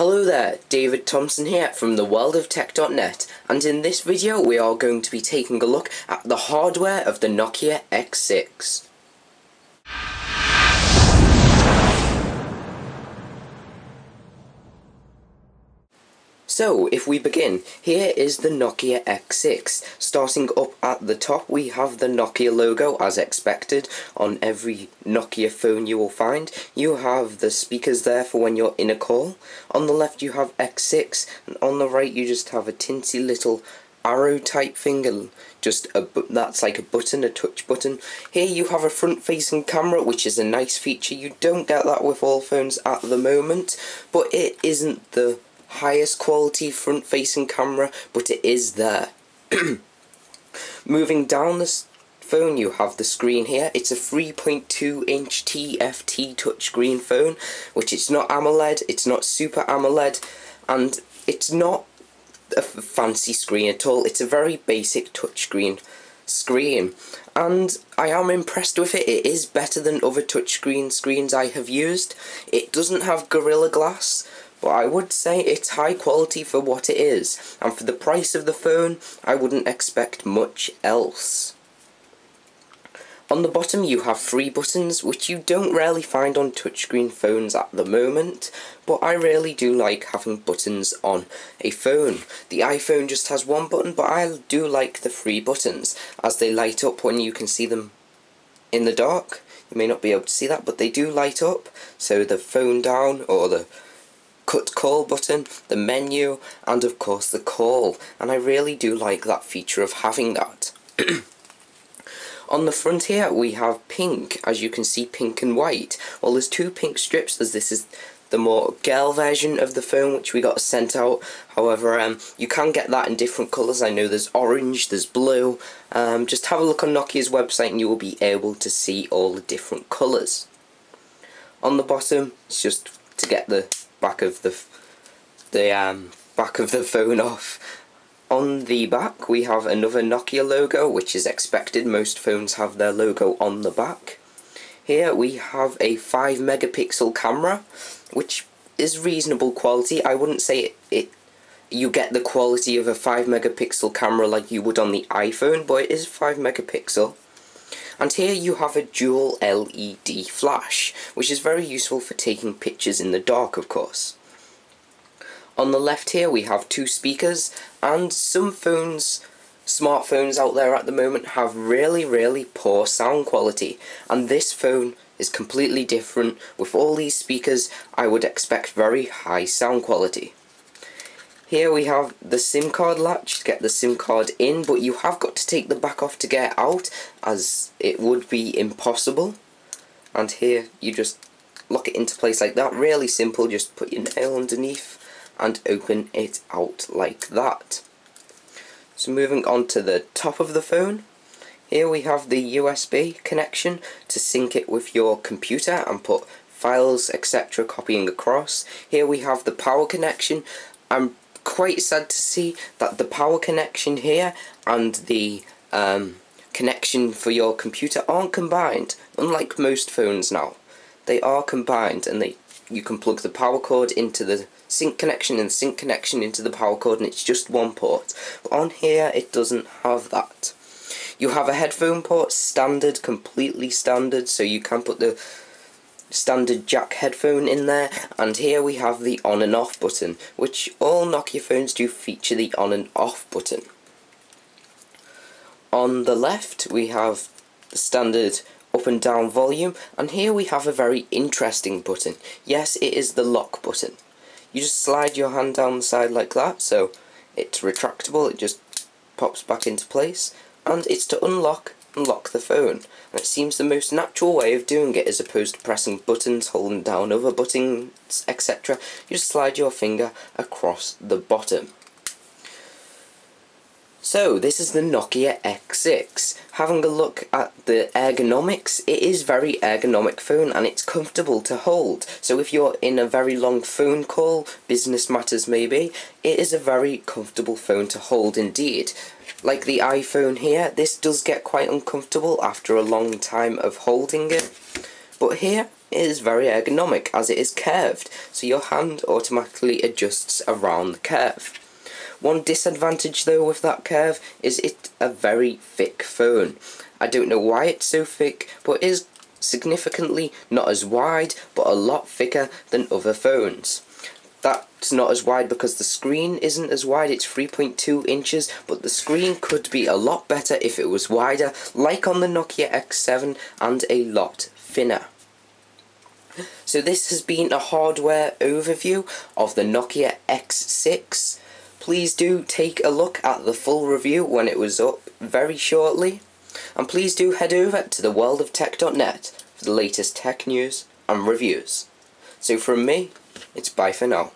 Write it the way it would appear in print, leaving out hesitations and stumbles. Hello there, David Thompson here from theworldoftech.net, and in this video we are going to be taking a look at the hardware of the Nokia X6. So, if we begin, here is the Nokia X6. Starting up at the top, we have the Nokia logo, as expected, on every Nokia phone you will find. You have the speakers there for when you're in a call. On the left you have X6, and on the right you just have a tinsy little arrow type thing, and that's like a button, a touch button. Here you have a front facing camera, which is a nice feature. You don't get that with all phones at the moment, but it isn't the highest quality front facing camera, but it is there. Moving down this phone you have the screen here. It's a 3.2-inch TFT touchscreen phone, which it's not AMOLED, it's not Super AMOLED, and it's not a fancy screen at all. It's a very basic touchscreen screen, and I am impressed with it. It is better than other touchscreen screens I have used. It doesn't have Gorilla Glass, but I would say it's high quality for what it is, and for the price of the phone I wouldn't expect much else. On the bottom you have three buttons, which you don't rarely find on touchscreen phones at the moment, but I really do like having buttons on a phone. The iPhone just has one button, but I do like the three buttons, as they light up when you can see them in the dark. You may not be able to see that, but they do light up, so the phone down, or the cut call button, the menu, and of course the call, and I really do like that feature of having that. On the front here we have pink, as you can see, pink and white. Well, there's two pink strips, as this is the more girl version of the phone, which we got sent out. However, you can get that in different colours. I know there's orange, there's blue. Just have a look on Nokia's website and you will be able to see all the different colours. On the bottom, it's just to get the back of the phone off. On the back we have another Nokia logo, which is expected. Most phones have their logo on the back. Here we have a 5 megapixel camera, which is reasonable quality. I wouldn't say you get the quality of a 5 megapixel camera like you would on the iPhone, but it is 5 megapixel. And here you have a dual LED flash, which is very useful for taking pictures in the dark, of course. On the left here we have two speakers, and some phones, smartphones out there at the moment, have really poor sound quality, and this phone is completely different. With all these speakers I would expect very high sound quality. Here we have the SIM card latch to get the SIM card in, but you have got to take the back off to get it out, as it would be impossible. And here you just lock it into place like that. Really simple, just put your nail underneath and open it out like that. So moving on to the top of the phone, here we have the USB connection to sync it with your computer and put files, etc., copying across. Here we have the power connection. I'm quite sad to see that the power connection here and the connection for your computer aren't combined. Unlike most phones now, they are combined, and you can plug the power cord into the sync connection and the sync connection into the power cord, and it's just one port. But on here it doesn't have that. You have a headphone port, standard, completely standard, so you can put the standard jack headphone in there. And here we have the on and off button, which all Nokia phones do feature the on and off button. On the left we have the standard up and down volume, and here we have a very interesting button. Yes, it is the lock button. You just slide your hand down the side like that, so it's retractable, it just pops back into place, and it's to unlock the phone. And it seems the most natural way of doing it, as opposed to pressing buttons, holding down other buttons, etc. You just slide your finger across the bottom. So this is the Nokia X6. Having a look at the ergonomics, it is very ergonomic phone, and it's comfortable to hold. So if you're in a very long phone call, business matters maybe, it is a very comfortable phone to hold indeed. Like the iPhone here, this does get quite uncomfortable after a long time of holding it, but here is very ergonomic as it is curved, so your hand automatically adjusts around the curve. One disadvantage though with that curve is it's a very thick phone. I don't know why it's so thick, but it is significantly not as wide but a lot thicker than other phones. That's not as wide because the screen isn't as wide, it's 3.2 inches, but the screen could be a lot better if it was wider, like on the Nokia X7, and a lot thinner. So this has been a hardware overview of the Nokia X6. Please do take a look at the full review when it was up very shortly. And please do head over to theworldoftech.net for the latest tech news and reviews. So from me, it's bye for now.